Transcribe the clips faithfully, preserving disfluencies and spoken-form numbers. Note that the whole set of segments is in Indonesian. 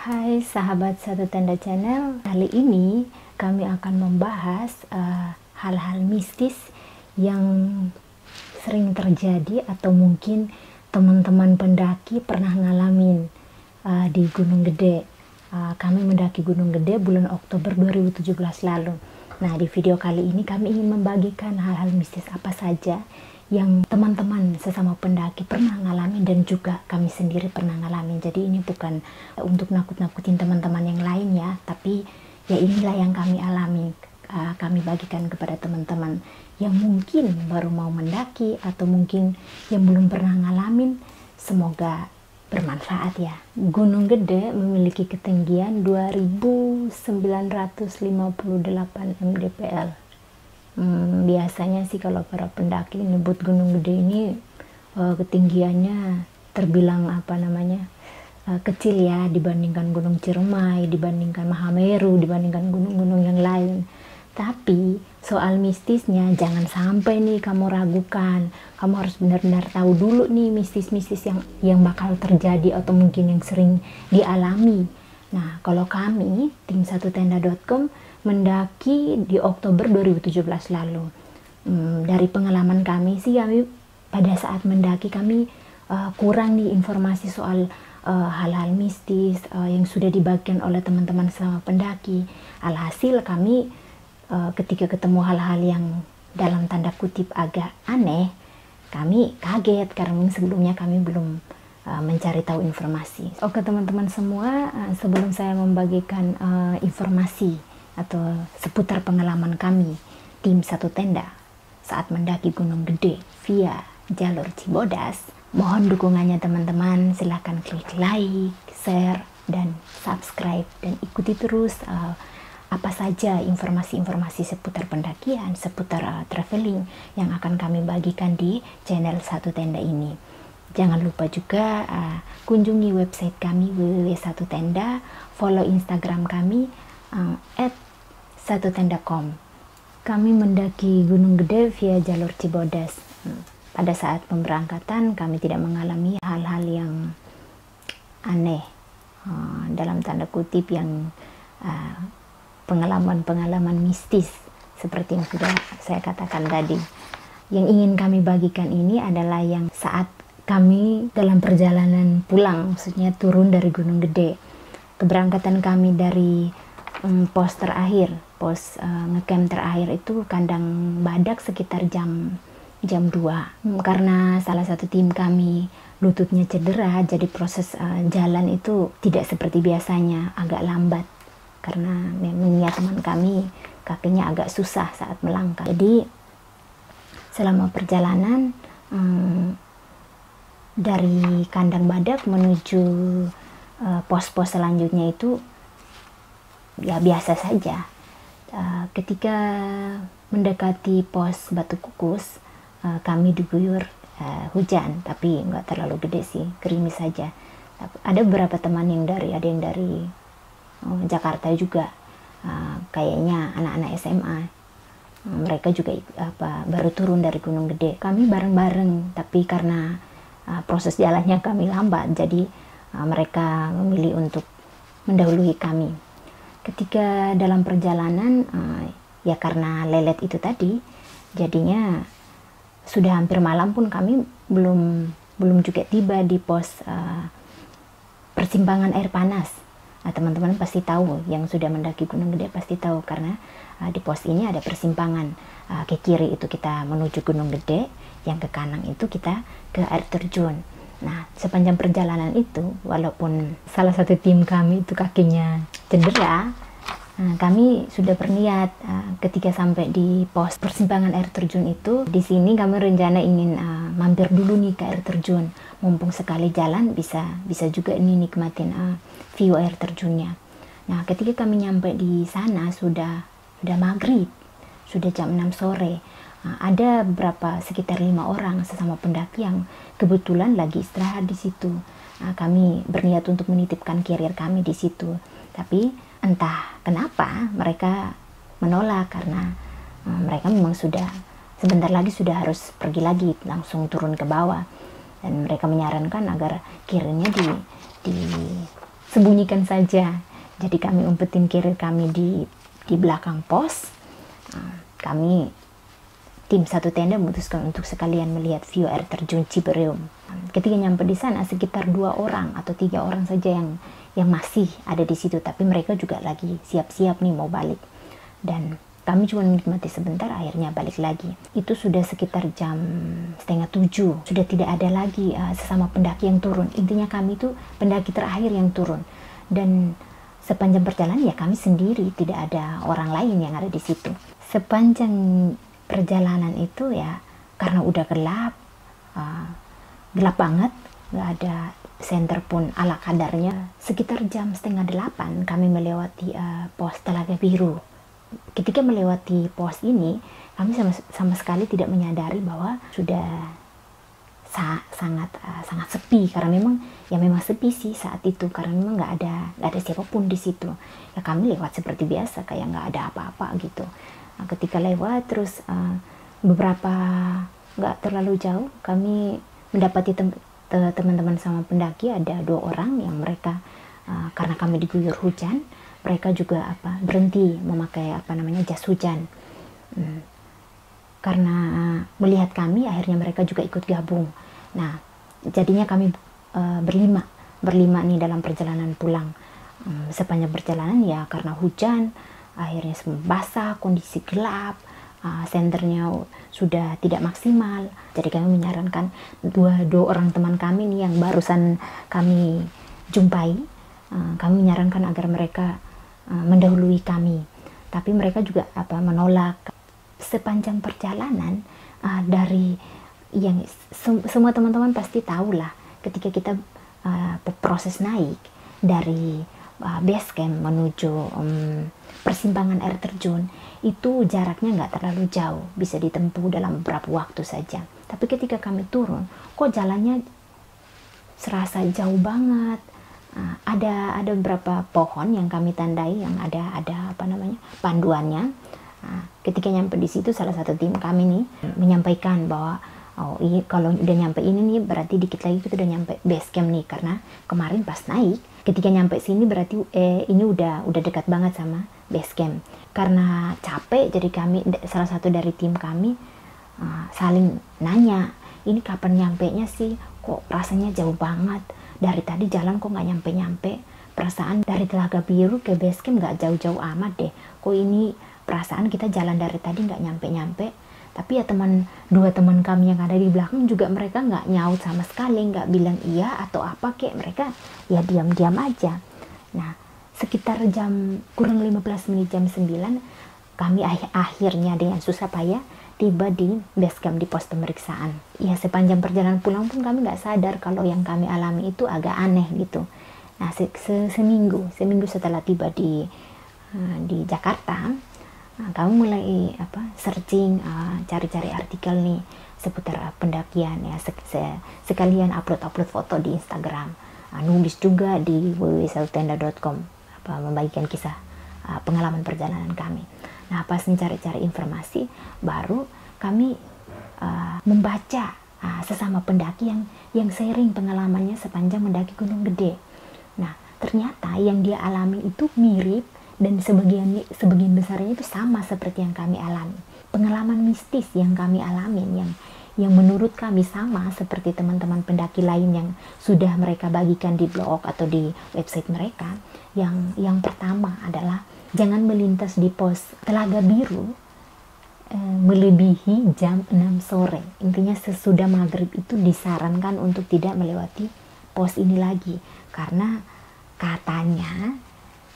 Hai sahabat Satu Tenda Channel, kali ini kami akan membahas hal-hal uh, mistis yang sering terjadi atau mungkin teman-teman pendaki pernah ngalamin uh, di Gunung Gede. Uh, kami mendaki Gunung Gede bulan Oktober dua ribu tujuh belas lalu. Nah, di video kali ini kami ingin membagikan hal-hal mistis apa saja yang teman-teman sesama pendaki pernah ngalamin dan juga kami sendiri pernah ngalamin. Jadi ini bukan untuk nakut-nakutin teman-teman yang lain ya, tapi ya inilah yang kami alami, uh, kami bagikan kepada teman-teman yang mungkin baru mau mendaki atau mungkin yang belum pernah ngalamin. Semoga bermanfaat ya. Gunung Gede memiliki ketinggian dua ribu sembilan ratus lima puluh delapan mdpl. Hmm, biasanya sih kalau para pendaki nyebut Gunung Gede ini uh, ketinggiannya terbilang apa namanya uh, kecil ya, dibandingkan Gunung Ciremai, dibandingkan Mahameru, dibandingkan gunung-gunung yang lain. Tapi soal mistisnya jangan sampai nih kamu ragukan. Kamu harus benar-benar tahu dulu nih mistis-mistis yang yang bakal terjadi atau mungkin yang sering dialami. Nah, kalau kami tim Satutenda titik com mendaki di Oktober dua ribu tujuh belas lalu, hmm, dari pengalaman kami sih, kami pada saat mendaki kami uh, kurang nih informasi soal hal-hal uh, mistis uh, yang sudah dibagikan oleh teman-teman sesama pendaki. Alhasil kami uh, ketika ketemu hal-hal yang dalam tanda kutip agak aneh, kami kaget karena sebelumnya kami belum mencari tahu informasi. Oke teman-teman semua, sebelum saya membagikan uh, informasi atau seputar pengalaman kami tim Satu Tenda saat mendaki Gunung Gede via jalur Cibodas, mohon dukungannya teman-teman. Silahkan klik like, share, dan subscribe, dan ikuti terus uh, apa saja informasi-informasi seputar pendakian, seputar uh, traveling yang akan kami bagikan di channel Satu Tenda ini. Jangan lupa juga uh, kunjungi website kami w w w titik satutenda, follow Instagram kami uh, at satutenda titik com. Kami mendaki Gunung Gede via jalur Cibodas. Pada saat pemberangkatan kami tidak mengalami hal-hal yang aneh, uh, dalam tanda kutip yang pengalaman-pengalaman uh, mistis seperti yang sudah saya katakan tadi. Yang ingin kami bagikan ini adalah yang saat kami dalam perjalanan pulang, maksudnya turun dari Gunung Gede. Keberangkatan kami dari um, pos terakhir, pos uh, ngecamp terakhir itu Kandang Badak sekitar jam jam dua. Hmm, karena salah satu tim kami lututnya cedera, jadi proses uh, jalan itu tidak seperti biasanya, agak lambat. Karena memangnya teman kami kakinya agak susah saat melangkah. Jadi selama perjalanan um, dari Kandang Badak menuju pos-pos uh, selanjutnya itu ya biasa saja. Uh, ketika mendekati pos Batu Kukus, uh, kami diguyur uh, hujan, tapi nggak terlalu gede sih, gerimis saja. Ada beberapa teman yang dari, ada yang dari uh, Jakarta juga, uh, kayaknya anak-anak S M A. Uh, mereka juga apa, baru turun dari Gunung Gede. Kami bareng-bareng, tapi karena Uh, proses jalannya kami lambat, jadi uh, mereka memilih untuk mendahului kami. Ketika dalam perjalanan, uh, ya karena lelet itu tadi, jadinya sudah hampir malam pun kami belum belum juga tiba di pos uh, persimpangan air panas. Teman-teman nah, pasti tahu, yang sudah mendaki Gunung Gede pasti tahu, karena uh, di pos ini ada persimpangan. Uh, ke kiri itu kita menuju Gunung Gede, yang ke kanan itu kita ke air terjun. Nah, sepanjang perjalanan itu, walaupun salah satu tim kami itu kakinya cedera, uh, kami sudah berniat uh, ketika sampai di pos persimpangan air terjun itu, di sini kami rencana ingin uh, mampir dulu nih ke air terjun. Mumpung sekali jalan bisa bisa juga ini nikmatin uh, view air terjunnya. Nah, ketika kami nyampe di sana sudah sudah maghrib, sudah jam enam sore. Nah, ada beberapa sekitar lima orang sesama pendaki yang kebetulan lagi istirahat di situ. Nah, kami berniat untuk menitipkan carrier kami di situ, tapi entah kenapa mereka menolak karena uh, mereka memang sudah sebentar lagi sudah harus pergi lagi langsung turun ke bawah. Dan mereka menyarankan agar kiranya di, di sembunyikan saja. Jadi kami umpetin carrier kami di di belakang pos. Kami tim satu tenda memutuskan untuk sekalian melihat view air terjun Ciberium. Ketika nyampe di sana sekitar dua orang atau tiga orang saja yang yang masih ada di situ, tapi mereka juga lagi siap-siap nih mau balik. Dan kami cuma menikmati sebentar, akhirnya balik lagi. Itu sudah sekitar jam setengah tujuh. Sudah tidak ada lagi uh, sesama pendaki yang turun. Intinya kami itu pendaki terakhir yang turun. Dan sepanjang perjalanan ya kami sendiri, tidak ada orang lain yang ada di situ. Sepanjang perjalanan itu ya, karena udah gelap, uh, gelap banget, nggak ada senter pun ala kadarnya. Sekitar jam setengah delapan kami melewati uh, pos Telaga Biru. Ketika melewati pos ini, kami sama, sama sekali tidak menyadari bahwa sudah sa sangat uh, sangat sepi, karena memang ya memang sepi sih saat itu, karena memang nggak ada nggak ada siapapun di situ. Ya kami lewat seperti biasa, kayak nggak ada apa-apa gitu. Nah, ketika lewat terus uh, beberapa nggak terlalu jauh kami mendapati teman-teman sama pendaki ada dua orang yang mereka uh, karena kami diguyur hujan, mereka juga apa berhenti memakai apa namanya jas hujan. Hmm. Karena melihat kami, akhirnya mereka juga ikut gabung. Nah, jadinya kami e, berlima, berlima nih dalam perjalanan pulang. Hmm, sepanjang perjalanan ya karena hujan, akhirnya semua basah, kondisi gelap, uh, senternya sudah tidak maksimal. Jadi kami menyarankan dua dua orang teman kami nih yang barusan kami jumpai, uh, kami menyarankan agar mereka uh, mendahului kami. Tapi mereka juga apa menolak. Sepanjang perjalanan uh, dari yang sem semua teman-teman pasti tahulah, ketika kita uh, proses naik dari uh, base camp menuju um, persimpangan air terjun itu jaraknya nggak terlalu jauh, bisa ditempuh dalam beberapa waktu saja. Tapi ketika kami turun, kok jalannya serasa jauh banget. Uh, ada ada beberapa pohon yang kami tandai yang ada ada apa namanya panduannya. Nah, ketika nyampe di situ, salah satu tim kami nih menyampaikan bahwa oh iya, kalau udah nyampe ini nih berarti dikit lagi kita udah nyampe base camp nih, karena kemarin pas naik ketika nyampe sini berarti eh, ini udah udah dekat banget sama base camp. Karena capek, jadi kami salah satu dari tim kami uh, saling nanya, ini kapan nyampe nya sih, kok rasanya jauh banget, dari tadi jalan kok nggak nyampe-nyampe, perasaan dari Telaga Biru ke base camp nggak jauh-jauh amat deh, kok ini perasaan kita jalan dari tadi nggak nyampe-nyampe. Tapi ya teman dua teman kami yang ada di belakang juga mereka nggak nyaut sama sekali, nggak bilang iya atau apa kek, mereka ya diam-diam aja. Nah, sekitar jam kurang lima belas menit jam sembilan kami akhirnya dengan susah payah tiba di base camp, di pos pemeriksaan. Ya sepanjang perjalanan pulang pun kami nggak sadar kalau yang kami alami itu agak aneh gitu. Nah, se -se seminggu seminggu setelah tiba di uh, di Jakarta, kamu mulai apa searching, cari-cari uh, artikel nih seputar uh, pendakian ya, se -se sekalian upload-upload foto di Instagram, uh, nulis juga di w w w titik satutenda titik com apa membagikan kisah uh, pengalaman perjalanan kami. Nah, pas mencari-cari informasi baru kami uh, membaca uh, sesama pendaki yang yang sharing pengalamannya sepanjang mendaki Gunung Gede. Nah, ternyata yang dia alami itu mirip dan sebagian sebagian besarnya itu sama seperti yang kami alami. Pengalaman mistis yang kami alami yang yang menurut kami sama seperti teman-teman pendaki lain yang sudah mereka bagikan di blog atau di website mereka. Yang yang pertama adalah jangan melintas di pos Telaga Biru e, melebihi jam enam sore. Intinya sesudah maghrib itu disarankan untuk tidak melewati pos ini lagi, karena katanya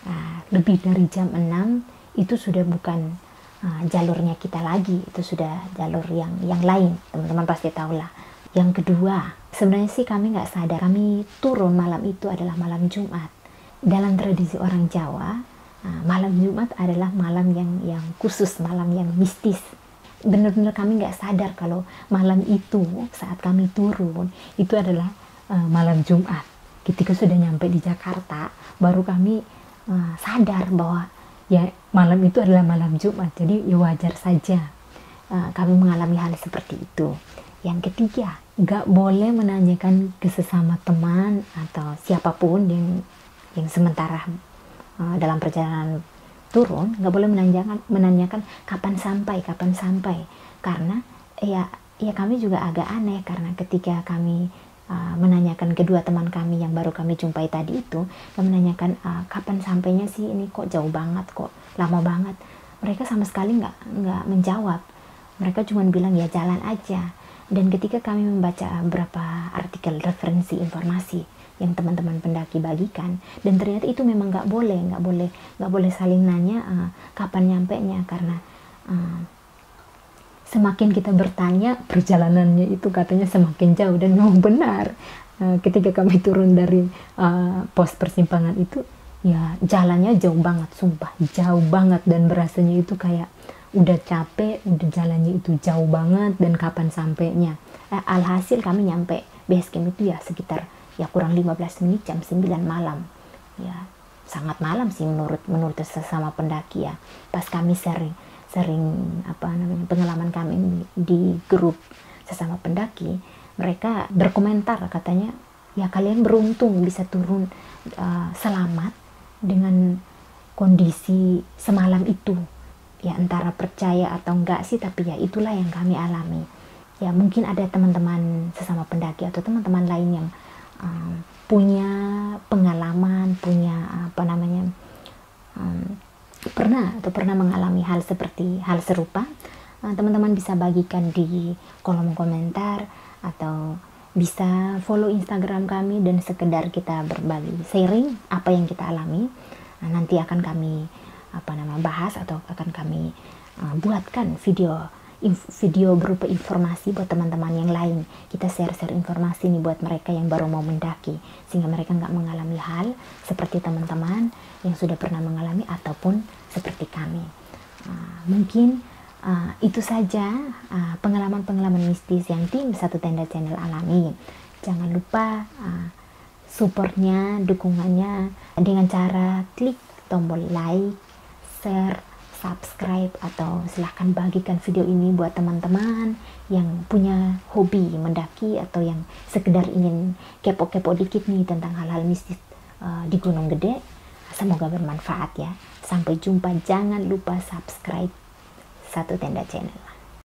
Uh, lebih dari jam enam itu sudah bukan uh, jalurnya kita lagi, itu sudah jalur yang yang lain, teman-teman pasti tahu lah. Yang kedua, sebenarnya sih kami nggak sadar kami turun malam itu adalah malam Jumat. Dalam tradisi orang Jawa, uh, malam Jumat adalah malam yang yang khusus, malam yang mistis. Benar-benar kami nggak sadar kalau malam itu saat kami turun itu adalah uh, malam Jumat. Ketika sudah nyampe di Jakarta, baru kami Uh, sadar bahwa ya malam itu adalah malam Jumat, jadi ya wajar saja uh, kami mengalami hal seperti itu. Yang ketiga, nggak boleh menanyakan ke sesama teman atau siapapun yang yang sementara uh, dalam perjalanan turun nggak boleh menanyakan menanyakan kapan sampai kapan sampai, karena ya ya kami juga agak aneh, karena ketika kami uh, menanyakan kedua teman kami yang baru kami jumpai tadi itu, kami menanyakan uh, kapan sampainya sih, ini kok jauh banget, kok lama banget. Mereka sama sekali nggak nggak menjawab, mereka cuma bilang ya jalan aja. Dan ketika kami membaca beberapa artikel referensi informasi yang teman-teman pendaki bagikan, dan ternyata itu memang nggak boleh, nggak boleh, nggak boleh saling nanya uh, kapan nyampenya, karena uh, semakin kita bertanya perjalanannya itu katanya semakin jauh, dan memang benar. Uh, ketika kami turun dari uh, pos persimpangan itu, ya jalannya jauh banget, sumpah jauh banget, dan berasanya itu kayak udah capek, udah jalannya itu jauh banget, dan kapan sampainya. Uh, alhasil kami nyampe base camp itu ya sekitar ya kurang lima belas menit jam sembilan malam. Ya, sangat malam sih menurut menurut sesama pendaki ya. Pas kami sering sering apa namanya pengalaman kami di grup sesama pendaki, mereka berkomentar katanya, "Ya kalian beruntung bisa turun uh, selamat dengan kondisi semalam itu." Ya antara percaya atau enggak sih, tapi ya itulah yang kami alami. Ya mungkin ada teman-teman sesama pendaki atau teman-teman lain yang Um, punya pengalaman, punya apa namanya um, pernah atau pernah mengalami hal seperti hal serupa, teman-teman uh, bisa bagikan di kolom komentar atau bisa follow Instagram kami, dan sekedar kita berbagi sharing apa yang kita alami. Nah, nanti akan kami apa nama bahas atau akan kami uh, buatkan video video berupa informasi buat teman-teman yang lain. Kita share-share informasi nih buat mereka yang baru mau mendaki, sehingga mereka nggak mengalami hal seperti teman-teman yang sudah pernah mengalami ataupun seperti kami. Uh, mungkin uh, itu saja uh, pengalaman-pengalaman mistis yang tim Satu Tenda Channel alami. Jangan lupa uh, supportnya, dukungannya dengan cara klik tombol like, share, subscribe, atau silahkan bagikan video ini buat teman-teman yang punya hobi mendaki atau yang sekedar ingin kepo-kepo dikit nih tentang hal-hal mistis uh, di Gunung Gede. Semoga bermanfaat ya. Sampai jumpa, jangan lupa subscribe Satu Tenda Channel.